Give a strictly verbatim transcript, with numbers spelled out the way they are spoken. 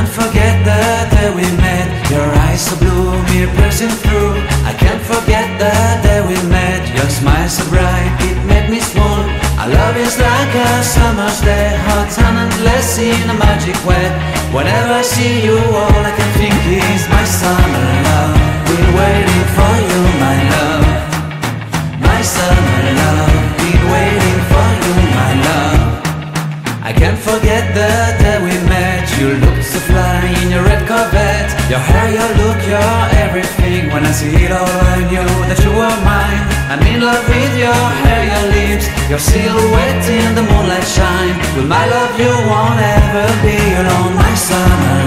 can't forget the day we met. Your eyes so blue, me piercing through. I can't forget the day we met. Your smile so bright, it made me swoon. Our love is like a summer's day, hot and endless in a magic way. Whenever I see you, all I can think is my summer love. Been waiting for you, my love. My summer love. Been waiting for you, my love. I can't forget the day we met. You looked so fly in your red Corvette. Your hair, your look, your everything. When I see it all, I knew that you were mine. I'm in love with your hair, your lips, your silhouette in the moonlight shine. With my love, you won't ever be alone. My summer